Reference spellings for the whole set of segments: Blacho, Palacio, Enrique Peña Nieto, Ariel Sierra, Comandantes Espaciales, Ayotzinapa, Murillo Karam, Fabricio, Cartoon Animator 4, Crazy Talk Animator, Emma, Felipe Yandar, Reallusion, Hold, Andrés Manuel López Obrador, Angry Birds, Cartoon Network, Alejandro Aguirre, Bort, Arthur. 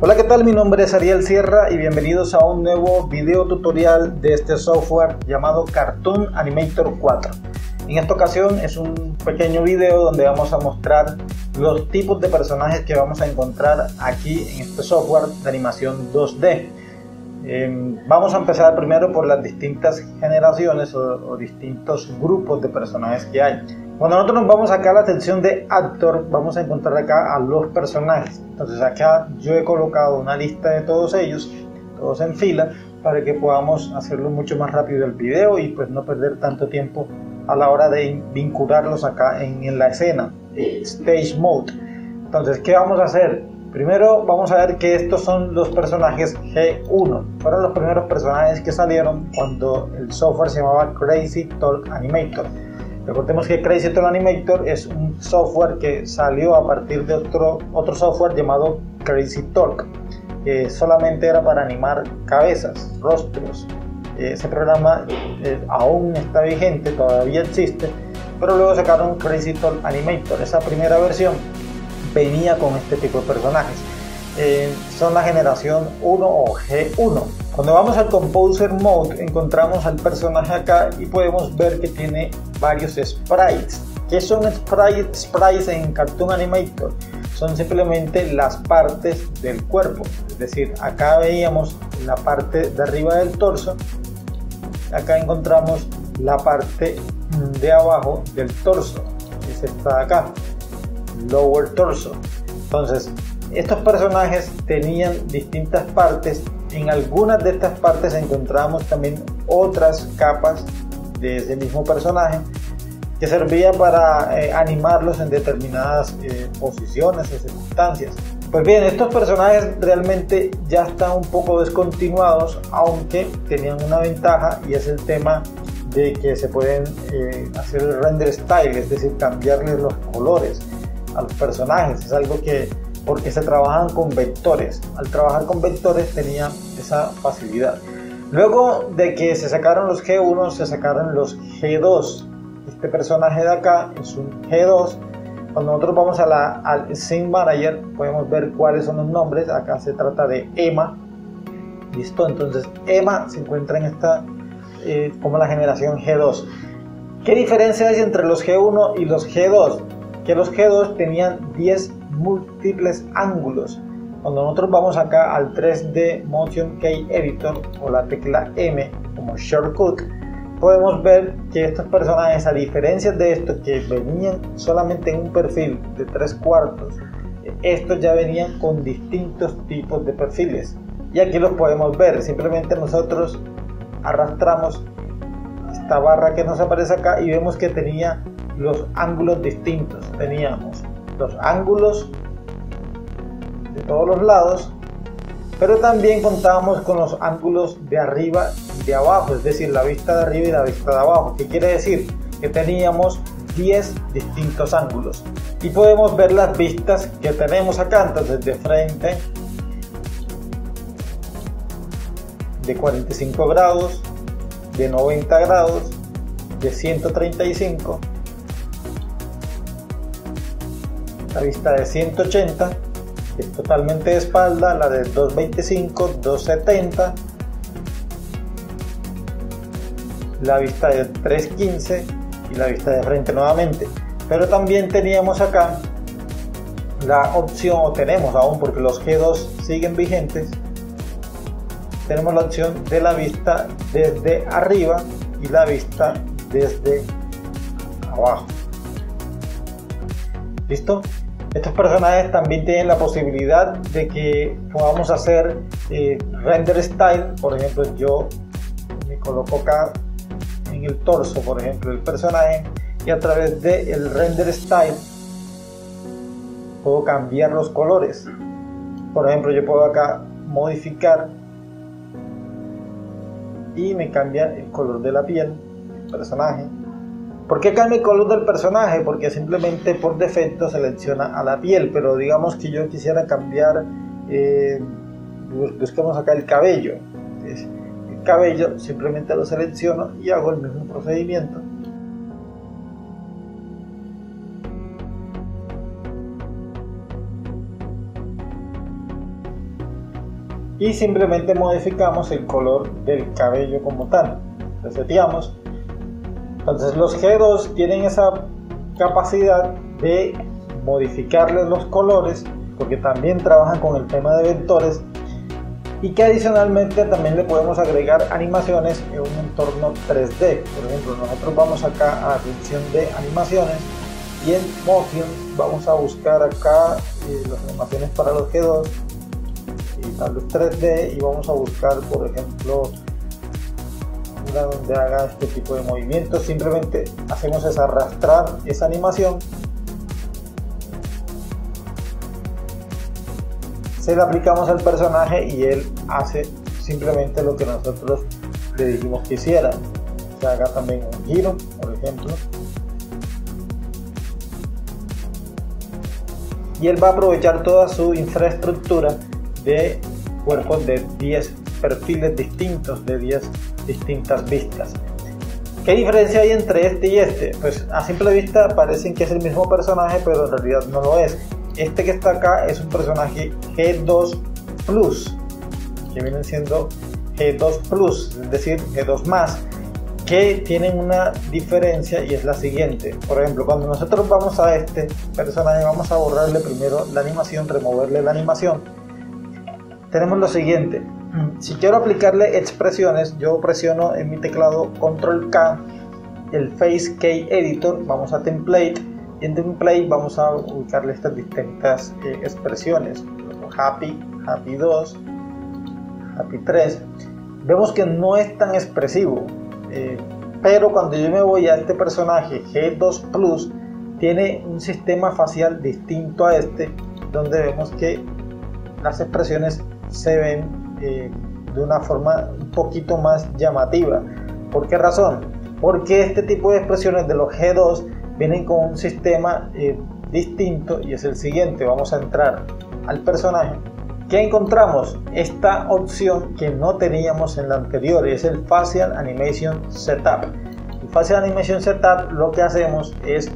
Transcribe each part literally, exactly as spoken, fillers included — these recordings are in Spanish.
Hola, ¿qué tal? Mi nombre es Ariel Sierra y bienvenidos a un nuevo video tutorial de este software llamado Cartoon Animator cuatro. En esta ocasión es un pequeño video donde vamos a mostrar los tipos de personajes que vamos a encontrar aquí en este software de animación dos D. Eh, vamos a empezar primero por las distintas generaciones o, o distintos grupos de personajes que hay. Cuando nosotros nos vamos acá a la sección de Actor, vamos a encontrar acá a los personajes. Entonces acá yo he colocado una lista de todos ellos, todos en fila, para que podamos hacerlo mucho más rápido el video y pues no perder tanto tiempo a la hora de vincularlos acá en, en la escena, Stage Mode. Entonces, ¿qué vamos a hacer? Primero vamos a ver que estos son los personajes G uno. Fueron los primeros personajes que salieron cuando el software se llamaba Crazy Talk Animator. Recordemos que Crazy Talk Animator es un software que salió a partir de otro, otro software llamado Crazy Talk, que solamente era para animar cabezas, rostros. Ese programa eh, aún está vigente, todavía existe, pero luego sacaron Crazy Talk Animator. Esa primera versión venía con este tipo de personajes, eh, son la generación uno o G uno. Cuando vamos al Composer Mode encontramos al personaje acá y podemos ver que tiene varios sprites. ¿Qué son sprites, sprites en Cartoon Animator? Son simplemente las partes del cuerpo, es decir, acá veíamos la parte de arriba del torso, acá encontramos la parte de abajo del torso, que es esta de acá, lower torso. Entonces estos personajes tenían distintas partes. En algunas de estas partes encontramos también otras capas de ese mismo personaje que servía para eh, animarlos en determinadas eh, posiciones y circunstancias. Pues bien, estos personajes realmente ya están un poco descontinuados, aunque tenían una ventaja, y es el tema de que se pueden eh, hacer el render style, es decir, cambiarles los colores a los personajes. Es algo que, porque se trabajan con vectores, al trabajar con vectores tenía esa facilidad. Luego de que se sacaron los G uno, se sacaron los G dos. Este personaje de acá es un G dos. Cuando nosotros vamos a la, al Scene Manager podemos ver cuáles son los nombres. Acá se trata de Emma. Listo, entonces Emma se encuentra en esta eh, como la generación G dos. ¿Qué diferencia hay entre los G uno y los G dos? Que los G dos tenían diez múltiples ángulos. Cuando nosotros vamos acá al tres D Motion Key Editor o la tecla M como shortcut, podemos ver que estos personajes, a diferencia de estos que venían solamente en un perfil de tres cuartos, estos ya venían con distintos tipos de perfiles, y aquí los podemos ver. Simplemente nosotros arrastramos esta barra que nos aparece acá y vemos que tenía los ángulos distintos. Teníamos los ángulos de todos los lados, pero también contábamos con los ángulos de arriba y de abajo, es decir, la vista de arriba y la vista de abajo. ¿Qué quiere decir? Que teníamos diez distintos ángulos y podemos ver las vistas que tenemos acá. Entonces, de frente, de cuarenta y cinco grados, de noventa grados, de ciento treinta y cinco, la vista de ciento ochenta, que es totalmente de espalda, la de doscientos veinticinco, doscientos setenta, la vista de trescientos quince y la vista de frente nuevamente. Pero también teníamos acá la opción, o tenemos aún, porque los G dos siguen vigentes, tenemos la opción de la vista desde arriba y la vista desde abajo. ¿Listo? Estos personajes también tienen la posibilidad de que podamos hacer eh, render style. Por ejemplo, yo me coloco acá en el torso, por ejemplo, el personaje, y a través del render style puedo cambiar los colores. Por ejemplo, yo puedo acá modificar y me cambia el color de la piel del personaje. ¿Por qué cambia el color del personaje? Porque simplemente por defecto selecciona a la piel, pero digamos que yo quisiera cambiar, eh, buscamos acá el cabello. Entonces, el cabello simplemente lo selecciono y hago el mismo procedimiento. y simplemente modificamos el color del cabello como tal, reseteamos. Entonces los G dos tienen esa capacidad de modificarles los colores, porque también trabajan con el tema de vectores, y que adicionalmente también le podemos agregar animaciones en un entorno tres D. Por ejemplo, nosotros vamos acá a sección de animaciones y en Motion vamos a buscar acá eh, las animaciones para los G dos y para los tres D, y vamos a buscar por ejemplo una donde haga este tipo de movimientos. Simplemente hacemos es arrastrar esa animación, se la aplicamos al personaje y él hace simplemente lo que nosotros le dijimos que hiciera. Se haga también un giro, por ejemplo, y él va a aprovechar toda su infraestructura de cuerpos de diez perfiles distintos, de diez distintas vistas. ¿Qué diferencia hay entre este y este? Pues a simple vista parecen que es el mismo personaje, pero en realidad no lo es. Este que está acá es un personaje G dos Plus, que vienen siendo G dos Plus, es decir, G dos más, que tienen una diferencia y es la siguiente. Por ejemplo, cuando nosotros vamos a este personaje, vamos a borrarle primero la animación, removerle la animación. Tenemos lo siguiente: si quiero aplicarle expresiones, yo presiono en mi teclado Control K, el Face Key Editor, vamos a Template, y en Template vamos a ubicarle estas distintas eh, expresiones. Happy, Happy dos, Happy tres. Vemos que no es tan expresivo, eh, pero cuando yo me voy a este personaje G dos Plus, tiene un sistema facial distinto a este, donde vemos que las expresiones se ven eh, de una forma un poquito más llamativa. ¿Por qué razón? Porque este tipo de expresiones de los G dos vienen con un sistema eh, distinto, y es el siguiente. Vamos a entrar al personaje. ¿Qué encontramos? Esta opción que no teníamos en la anterior, es el Facial Animation Setup. El Facial Animation Setup, lo que hacemos es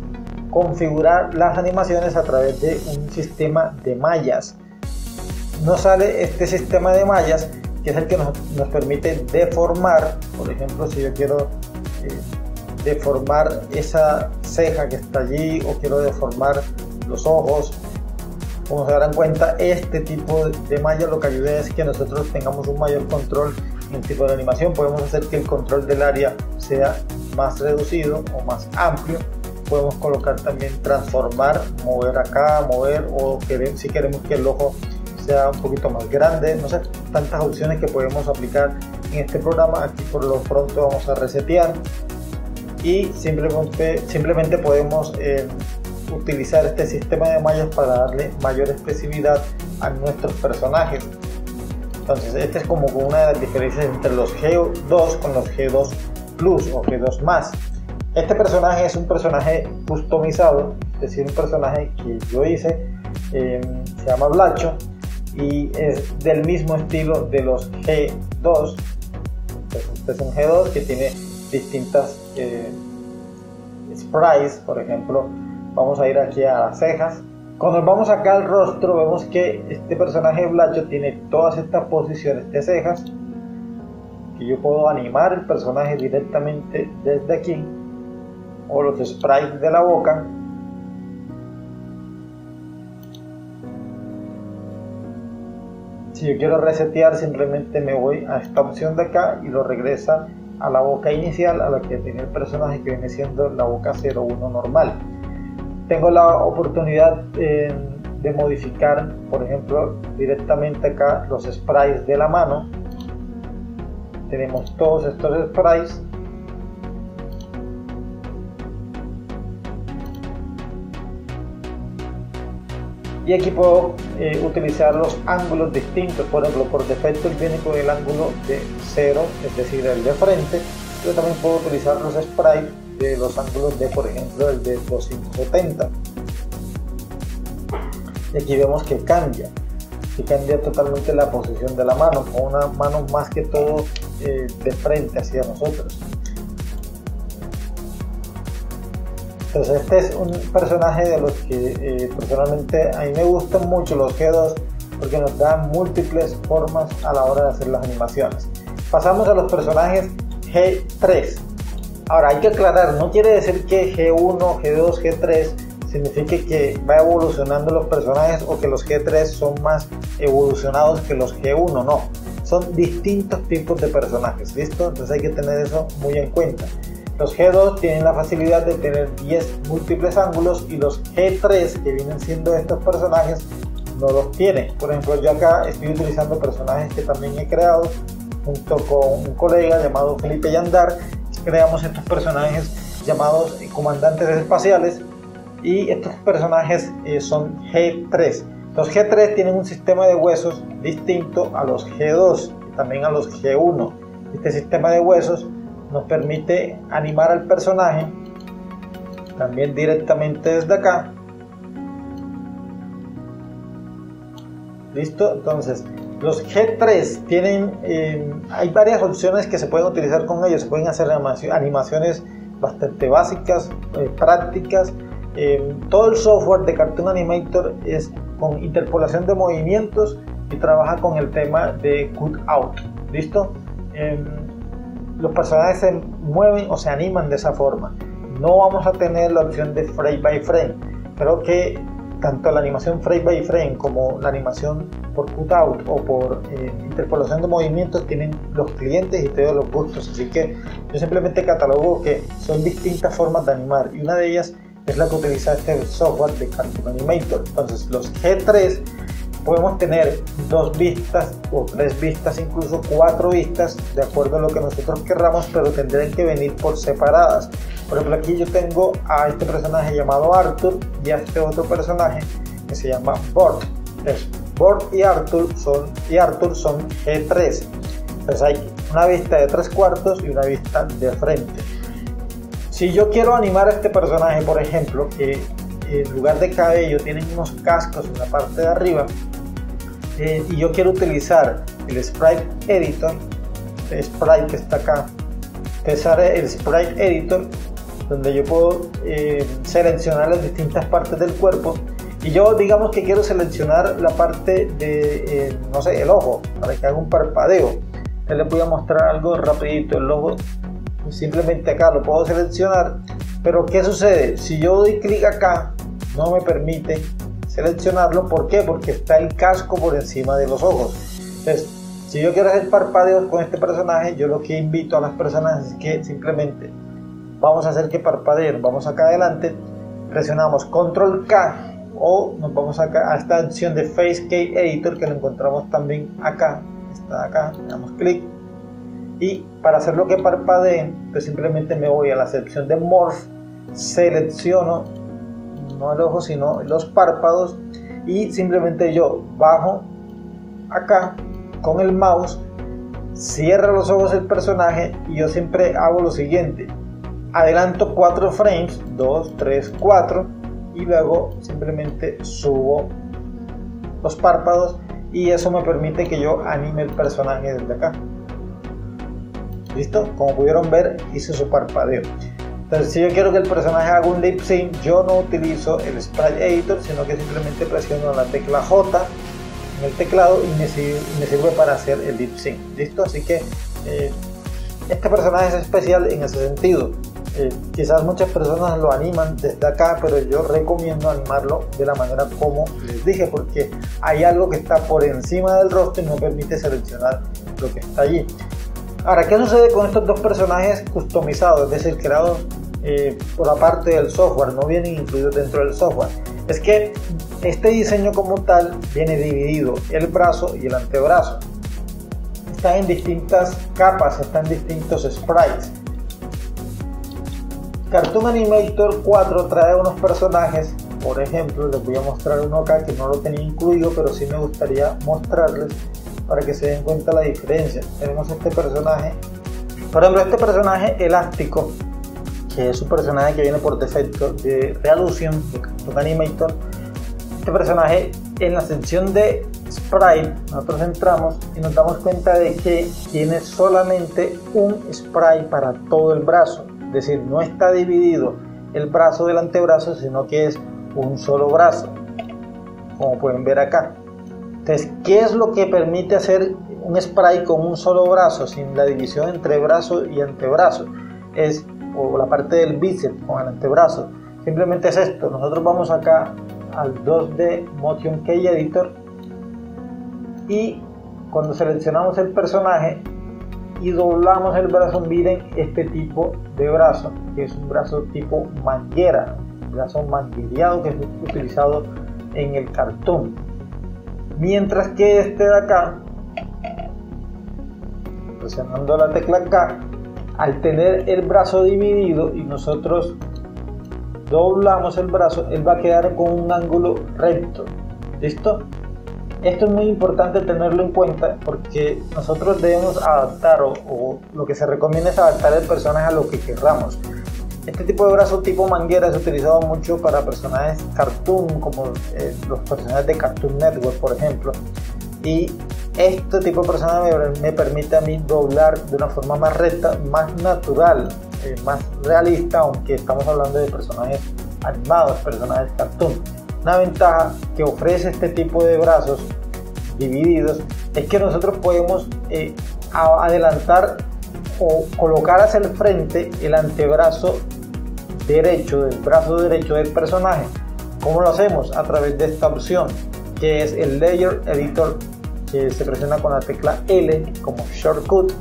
configurar las animaciones a través de un sistema de mallas. Nos sale este sistema de mallas, que es el que nos, nos permite deformar. Por ejemplo, si yo quiero eh, deformar esa ceja que está allí, o quiero deformar los ojos, como se darán cuenta, este tipo de malla lo que ayuda es que nosotros tengamos un mayor control en el tipo de animación. Podemos hacer que el control del área sea más reducido o más amplio. Podemos colocar también transformar, mover acá, mover, o querer, si queremos que el ojo sea un poquito más grande. No sé, tantas opciones que podemos aplicar en este programa. Aquí por lo pronto vamos a resetear, y simplemente, simplemente podemos eh, utilizar este sistema de mallas para darle mayor expresividad a nuestros personajes. Entonces esta es como una de las diferencias entre los G dos con los G dos Plus o G dos más. Este personaje es un personaje customizado, es decir, un personaje que yo hice, eh, se llama Blacho, y es del mismo estilo de los G dos. Entonces, este es un G dos que tiene distintas eh, sprites. Por ejemplo, vamos a ir aquí a las cejas. Cuando nos vamos acá al rostro, vemos que este personaje Blacho tiene todas estas posiciones de cejas, que yo puedo animar el personaje directamente desde aquí, o los sprites de la boca. Si yo quiero resetear, simplemente me voy a esta opción de acá y lo regresa a la boca inicial, a la que tiene el personaje, que viene siendo la boca cero uno normal. Tengo la oportunidad eh, de modificar, por ejemplo, directamente acá los sprites de la mano. Tenemos todos estos sprites. Y aquí puedo eh, utilizar los ángulos distintos. Por ejemplo, por defecto viene con el ángulo de cero, es decir, el de frente. Yo también puedo utilizar los sprites de los ángulos de, por ejemplo, el de doscientos setenta. Y aquí vemos que cambia, que cambia totalmente la posición de la mano, con una mano más que todo eh, de frente hacia nosotros. Entonces este es un personaje de los que eh, personalmente a mí me gustan mucho los G dos, porque nos da múltiples formas a la hora de hacer las animaciones. Pasamos a los personajes G tres. Ahora hay que aclarar, no quiere decir que G uno, G dos, G tres signifique que va evolucionando los personajes o que los G tres son más evolucionados que los G uno, no. Son distintos tipos de personajes, ¿listo? Entonces hay que tener eso muy en cuenta. Los G dos tienen la facilidad de tener diez múltiples ángulos y los G tres, que vienen siendo estos personajes, no los tienen. Por ejemplo, yo acá estoy utilizando personajes que también he creado junto con un colega llamado Felipe Yandar. Creamos estos personajes llamados Comandantes Espaciales y estos personajes eh, son G tres. Los G tres tienen un sistema de huesos distinto a los G dos y también a los G uno. Este sistema de huesos nos permite animar al personaje también directamente desde acá. Listo, entonces los G tres tienen eh, hay varias opciones que se pueden utilizar con ellos. Se pueden hacer animaciones bastante básicas, eh, prácticas. Eh, todo el software de Cartoon Animator es con interpolación de movimientos y trabaja con el tema de cutout. Listo, eh, los personajes se mueven o se animan de esa forma. No vamos a tener la opción de frame by frame. Creo que tanto la animación frame by frame como la animación por cutout o por eh, interpolación de movimientos tienen los clientes y todos los gustos, así que yo simplemente catalogo que son distintas formas de animar y una de ellas es la que utiliza este software de Cartoon Animator. Entonces los G tres podemos tener dos vistas o tres vistas, incluso cuatro vistas, de acuerdo a lo que nosotros querramos, pero tendrán que venir por separadas. Por ejemplo, aquí yo tengo a este personaje llamado Arthur y a este otro personaje que se llama Bort. Entonces, Bort y Arthur son, y Arthur son G tres. Entonces hay una vista de tres cuartos y una vista de frente. Si yo quiero animar a este personaje, por ejemplo, que en lugar de cabello tienen unos cascos en la parte de arriba, eh, y yo quiero utilizar el sprite editor, el sprite que está acá, pesar el sprite editor, donde yo puedo eh, seleccionar las distintas partes del cuerpo. Y yo, digamos que quiero seleccionar la parte de, eh, no sé, el ojo, para que haga un parpadeo. Entonces les voy a mostrar algo rapidito. El ojo, simplemente acá lo puedo seleccionar, pero ¿qué sucede? Si yo doy clic acá, no me permite seleccionarlo. ¿Por qué? Porque está el casco por encima de los ojos. Entonces, si yo quiero hacer parpadeos con este personaje, yo lo que invito a las personas es que simplemente vamos a hacer que parpadeen. Vamos acá adelante, presionamos control K o nos vamos acá a esta opción de Face Key Editor que lo encontramos también acá, está acá, le damos clic. Y para hacer lo que parpadee, pues simplemente me voy a la sección de Morph, selecciono no el ojo sino los párpados y simplemente yo bajo acá con el mouse, cierra los ojos del personaje y yo siempre hago lo siguiente: adelanto cuatro frames, dos, tres, cuatro, y luego simplemente subo los párpados y eso me permite que yo anime el personaje desde acá. Listo, como pudieron ver, hice su parpadeo. Entonces, si yo quiero que el personaje haga un lip sync, yo no utilizo el sprite editor, sino que simplemente presiono la tecla J en el teclado y me sirve, me sirve para hacer el lip sync. Listo, así que eh, este personaje es especial en ese sentido. Eh, quizás muchas personas lo animan desde acá, pero yo recomiendo animarlo de la manera como les dije, porque hay algo que está por encima del rostro y no permite seleccionar lo que está allí. Ahora, ¿qué sucede con estos dos personajes customizados? Es decir, creados eh, por aparte del software, no vienen incluidos dentro del software. Es que este diseño como tal viene dividido, el brazo y el antebrazo. Están en distintas capas, están en distintos sprites. Cartoon Animator cuatro trae unos personajes, por ejemplo, les voy a mostrar uno acá que no lo tenía incluido, pero sí me gustaría mostrarles, para que se den cuenta la diferencia. Tenemos este personaje, por ejemplo, este personaje elástico, que es un personaje que viene por defecto de Reallusion, de Cartoon Animator. Este personaje, en la sección de sprite, nosotros entramos y nos damos cuenta de que tiene solamente un sprite para todo el brazo, es decir, no está dividido el brazo del antebrazo, sino que es un solo brazo, como pueden ver acá. Entonces, ¿qué es lo que permite hacer un spray con un solo brazo, sin la división entre brazo y antebrazo? Es, o la parte del bíceps con el antebrazo. Simplemente es esto. Nosotros vamos acá al dos D Motion Key Editor y cuando seleccionamos el personaje y doblamos el brazo, miren este tipo de brazo, que es un brazo tipo manguera, un brazo manguereado que es utilizado en el cartoon. Mientras que este de acá, presionando la tecla K, al tener el brazo dividido y nosotros doblamos el brazo, él va a quedar con un ángulo recto. ¿Listo? Esto es muy importante tenerlo en cuenta porque nosotros debemos adaptar o, o lo que se recomienda es adaptar el personaje a lo que queramos. Este tipo de brazo tipo manguera es utilizado mucho para personajes cartoon, como eh, los personajes de Cartoon Network, por ejemplo. Y este tipo de personaje me, me permite a mí doblar de una forma más recta, más natural, eh, más realista, aunque estamos hablando de personajes animados, personajes cartoon. Una ventaja que ofrece este tipo de brazos divididos es que nosotros podemos eh, adelantar o colocar hacia el frente el antebrazo derecho, del brazo derecho del personaje. ¿Cómo lo hacemos? A través de esta opción, que es el Layer Editor, que se presiona con la tecla L como shortcut,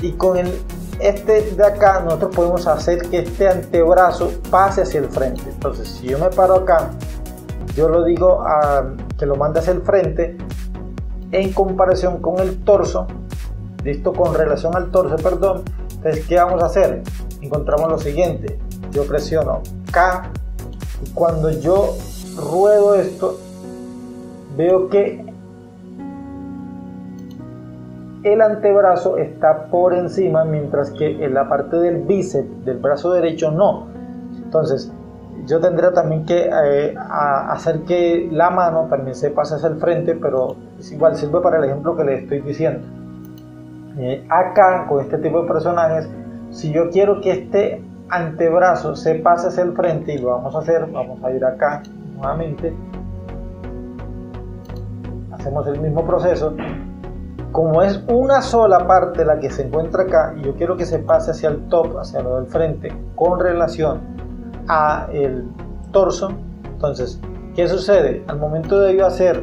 y con el, este de acá nosotros podemos hacer que este antebrazo pase hacia el frente. Entonces, si yo me paro acá, yo lo digo a, que lo manda hacia el frente en comparación con el torso, listo, con relación al torso, perdón. Entonces, ¿qué vamos a hacer? Encontramos lo siguiente: yo presiono K y cuando yo ruedo esto, veo que el antebrazo está por encima, mientras que en la parte del bíceps del brazo derecho no. Entonces, yo tendría también que eh, hacer que la mano también se pase hacia el frente, pero es igual, sirve para el ejemplo que les estoy diciendo. Eh, acá, con este tipo de personajes, si yo quiero que este antebrazo se pase hacia el frente, y lo vamos a hacer, vamos a ir acá nuevamente, hacemos el mismo proceso. Como es una sola parte la que se encuentra acá, y yo quiero que se pase hacia el top, hacia lo del frente, con relación a el torso, entonces, ¿qué sucede? Al momento de yo hacer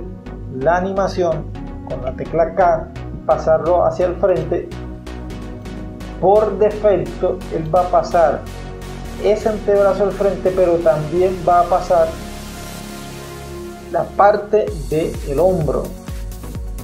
la animación con la tecla K y pasarlo hacia el frente, por defecto él va a pasar ese antebrazo al frente, pero también va a pasar la parte del hombro.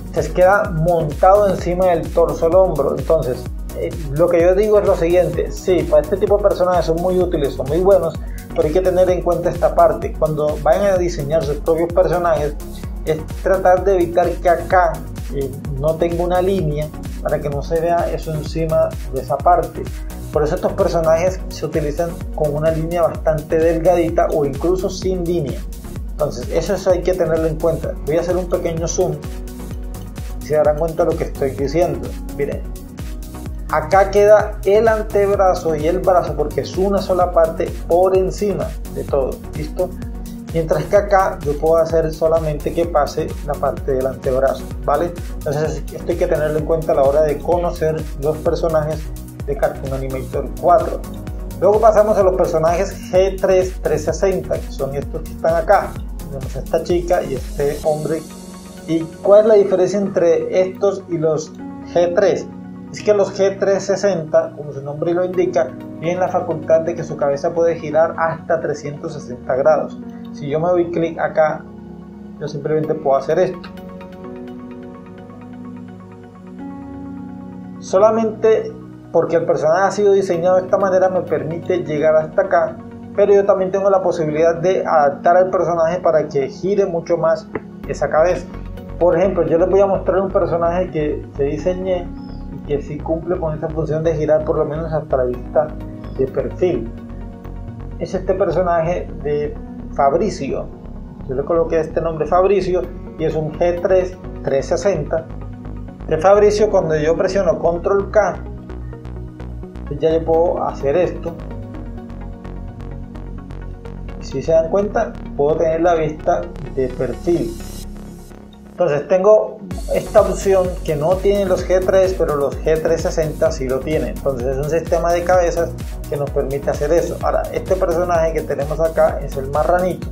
Entonces queda montado encima del torso el hombro. Entonces, Eh, lo que yo digo es lo siguiente: sí, para este tipo de personajes son muy útiles, son muy buenos, pero hay que tener en cuenta esta parte. Cuando vayan a diseñar sus propios personajes, es tratar de evitar que acá eh, no tenga una línea, para que no se vea eso encima de esa parte. Por eso estos personajes se utilizan con una línea bastante delgadita o incluso sin línea. Entonces eso, eso hay que tenerlo en cuenta. Voy a hacer un pequeño zoom y se darán cuenta de lo que estoy diciendo. Miren, acá queda el antebrazo y el brazo, porque es una sola parte, por encima de todo, ¿listo? Mientras que acá yo puedo hacer solamente que pase la parte del antebrazo, ¿vale? Entonces esto hay que tenerlo en cuenta a la hora de conocer los personajes de Cartoon Animator cuatro. Luego pasamos a los personajes G tres trescientos sesenta, que son estos que están acá. Tenemos esta chica y este hombre. ¿Y cuál es la diferencia entre estos y los G tres? Es que los G trescientos sesenta, como su nombre lo indica, tienen la facultad de que su cabeza puede girar hasta trescientos sesenta grados. Si yo me doy clic acá, yo simplemente puedo hacer esto. Solamente porque el personaje ha sido diseñado de esta manera me permite llegar hasta acá, pero yo también tengo la posibilidad de adaptar al personaje para que gire mucho más esa cabeza. Por ejemplo, yo les voy a mostrar un personaje que, que diseñé, que si sí cumple con esa función de girar por lo menos hasta la vista de perfil. Es este personaje de Fabricio. Yo le coloqué este nombre, Fabricio, y es un G tres trescientos sesenta de Fabricio. Cuando yo presiono Control K, ya yo puedo hacer esto. Si se dan cuenta, puedo tener la vista de perfil. Entonces tengo esta opción que no tienen los G tres, pero los G trescientos sesenta sí lo tienen. Entonces es un sistema de cabezas que nos permite hacer eso. Ahora, este personaje que tenemos acá es el marranito,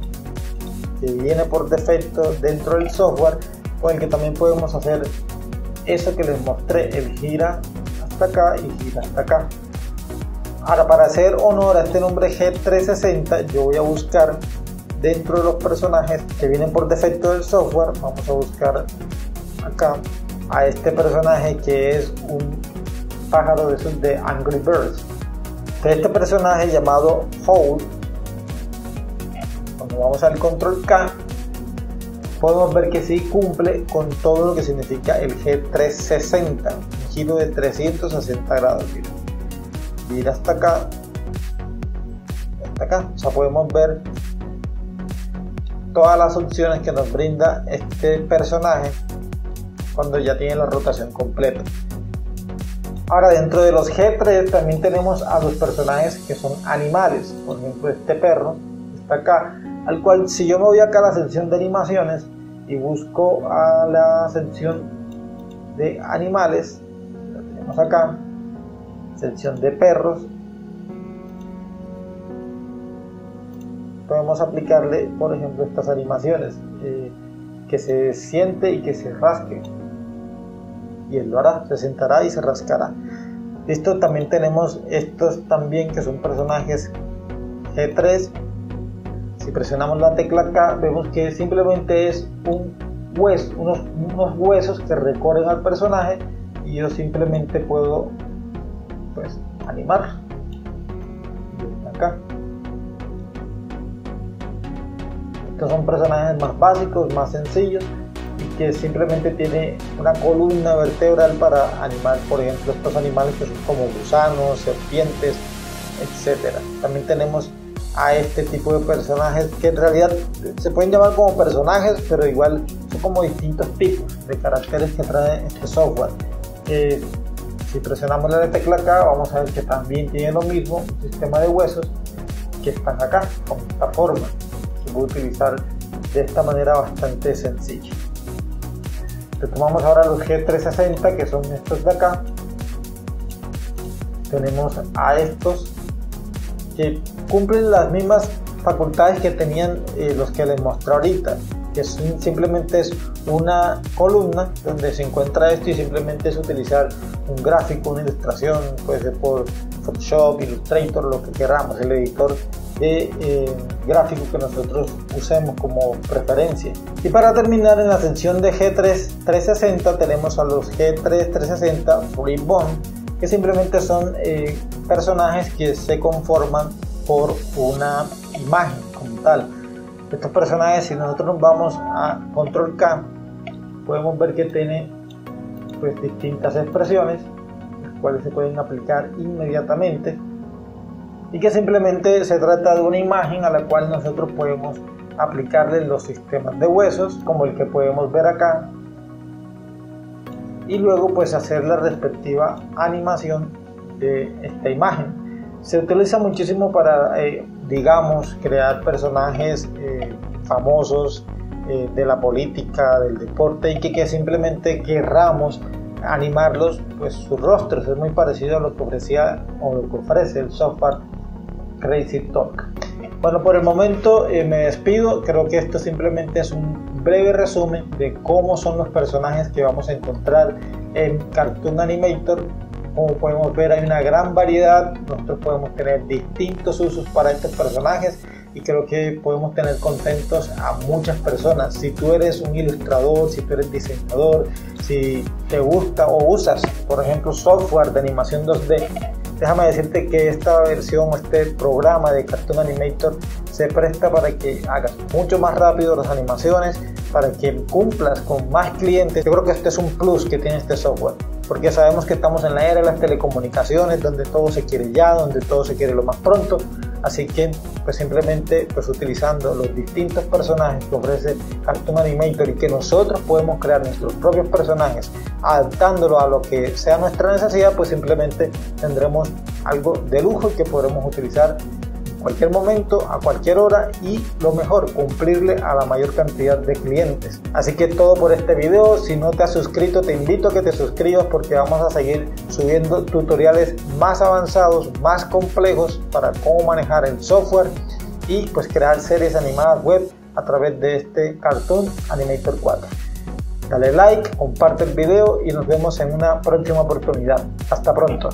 que viene por defecto dentro del software, con el que también podemos hacer eso que les mostré, el gira hasta acá y gira hasta acá. Ahora, para hacer honor a este nombre G trescientos sesenta, yo voy a buscar dentro de los personajes que vienen por defecto del software. Vamos a buscar acá a este personaje que es un pájaro de esos de Angry Birds. Entonces, este personaje llamado Hold, cuando vamos al control K, podemos ver que sí cumple con todo lo que significa el G trescientos sesenta, un giro de trescientos sesenta grados. Mira hasta acá, hasta acá, o sea, podemos ver todas las opciones que nos brinda este personaje cuando ya tiene la rotación completa. Ahora, dentro de los G tres también tenemos a los personajes que son animales. Por ejemplo, este perro está acá, al cual, si yo me voy acá a la sección de animaciones y busco a la sección de animales, la tenemos acá, sección de perros, podemos aplicarle, por ejemplo, estas animaciones, eh, que se siente y que se rasque, y él lo hará, se sentará y se rascará. Listo, también tenemos estos también que son personajes G tres. Si presionamos la tecla K, vemos que simplemente es un hueso, unos, unos huesos que recorren al personaje, y yo simplemente puedo, pues, animar acá. Estos son personajes más básicos, más sencillos, y que simplemente tiene una columna vertebral para animar, por ejemplo, estos animales que son como gusanos, serpientes, etcétera. También tenemos a este tipo de personajes que en realidad se pueden llamar como personajes, pero igual son como distintos tipos de caracteres que trae este software. Eh, si presionamos la tecla acá, vamos a ver que también tiene lo mismo, un sistema de huesos que están acá, con esta forma. Voy a utilizar de esta manera bastante sencilla. Retomamos ahora los G trescientos sesenta, que son estos de acá. Tenemos a estos que cumplen las mismas facultades que tenían eh, los que les mostré ahorita, que son, simplemente es una columna donde se encuentra esto, y simplemente es utilizar un gráfico, una ilustración, puede ser por Photoshop, Illustrator, lo que queramos, el editor de eh, gráfico que nosotros usemos como preferencia. Y para terminar, en la sección de G tres trescientos sesenta tenemos a los G tres trescientos sesenta Ribbon, que simplemente son eh, personajes que se conforman por una imagen como tal. Estos personajes, si nosotros nos vamos a control K, podemos ver que tiene, pues, distintas expresiones, las cuales se pueden aplicar inmediatamente, y que simplemente se trata de una imagen a la cual nosotros podemos aplicarle los sistemas de huesos, como el que podemos ver acá, y luego, pues, hacer la respectiva animación de esta imagen. Se utiliza muchísimo para, eh, digamos, crear personajes eh, famosos eh, de la política, del deporte, y que, que simplemente querramos animarlos, pues, sus rostros. Es muy parecido a lo que ofrecía o lo que ofrece el software Crazy Talk. Bueno, por el momento eh, me despido. Creo que esto simplemente es un breve resumen de cómo son los personajes que vamos a encontrar en Cartoon Animator. Como podemos ver, hay una gran variedad. Nosotros podemos tener distintos usos para estos personajes, y creo que podemos tener contentos a muchas personas. Si tú eres un ilustrador, si tú eres diseñador, si te gusta o usas, por ejemplo, software de animación dos D, déjame decirte que esta versión, este programa de Cartoon Animator, se presta para que hagas mucho más rápido las animaciones, para que cumplas con más clientes. Yo creo que este es un plus que tiene este software, porque sabemos que estamos en la era de las telecomunicaciones, donde todo se quiere ya, donde todo se quiere lo más pronto. Así que, pues, simplemente, pues, utilizando los distintos personajes que ofrece Cartoon Animator, y que nosotros podemos crear nuestros propios personajes adaptándolos a lo que sea nuestra necesidad, pues simplemente tendremos algo de lujo que podremos utilizar cualquier momento, a cualquier hora y, lo mejor, cumplirle a la mayor cantidad de clientes. Así que todo por este video. Si no te has suscrito, te invito a que te suscribas porque vamos a seguir subiendo tutoriales más avanzados, más complejos para cómo manejar el software y pues crear series animadas web a través de este Cartoon Animator cuatro. Dale like, comparte el video y nos vemos en una próxima oportunidad. Hasta pronto.